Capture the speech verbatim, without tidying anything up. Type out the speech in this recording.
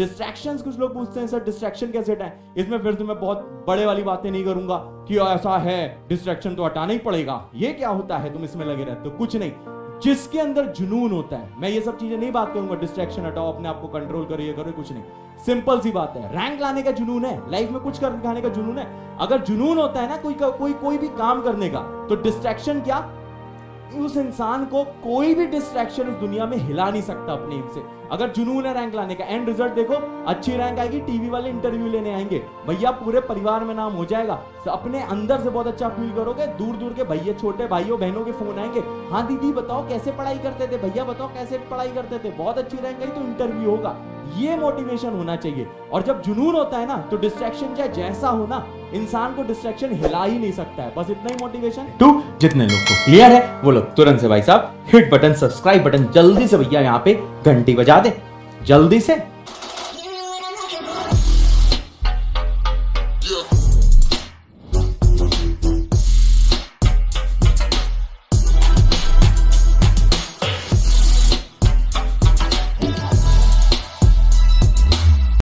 Distractions, कुछ लोग पूछते हैं सर डिस्ट्रैक्शन कैसे हटाएं, इसमें फिर से मैं बहुत बड़े वाली बातें नहीं करूंगा कि ऐसा है डिस्ट्रैक्शन तो हटाना ही पड़ेगा, ये क्या होता है तुम इसमें लगे रहते हो, कुछ नहीं। जिसके अंदर जुनून होता है, मैं ये सब चीजें नहीं बात करूंगा, डिस्ट्रैक्शन हटाओ, अपने आप को कंट्रोल करो, ये करो, कुछ नहीं, सिंपल सी बात है। रैंक लाने का जुनून है, लाइफ में कुछ कर दिखाने का जुनून है, अगर जुनून होता है ना कोई कोई कोई भी काम करने का, तो डिस्ट्रैक्शन क्या, उस इंसान को कोई भी डिस्ट्रैक्शन इस दुनिया में हिला नहीं सकता अपने हिप से। अगर जुनून है रैंक लाने का, एंड रिजल्ट देखो, अच्छी रैंक आएगी, टीवी वाले इंटरव्यू लेने आएंगे, भैया पूरे परिवार में नाम हो जाएगा, अपने अंदर से बहुत अच्छा फील करोगे, दूर दूर के भैया, छोटे भाइयों बहनों के फोन आएंगे, हाँ दीदी बताओ कैसे पढ़ाई करते थे, भैया बताओ कैसे पढ़ाई करते थे, बहुत अच्छी रैंक आई तो इंटरव्यू होगा, ये मोटिवेशन होना चाहिए। और जब जुनून होता है ना तो डिस्ट्रैक्शन चाहे जैसा हो ना, इंसान को डिस्ट्रैक्शन हिला ही नहीं सकता है। बस इतना ही मोटिवेशन टू जितने लोग को क्लियर है वो लोग तुरंत से भाई साहब हिट बटन, सब्सक्राइब बटन जल्दी से भैया यहाँ पे घंटी बजा दे जल्दी से।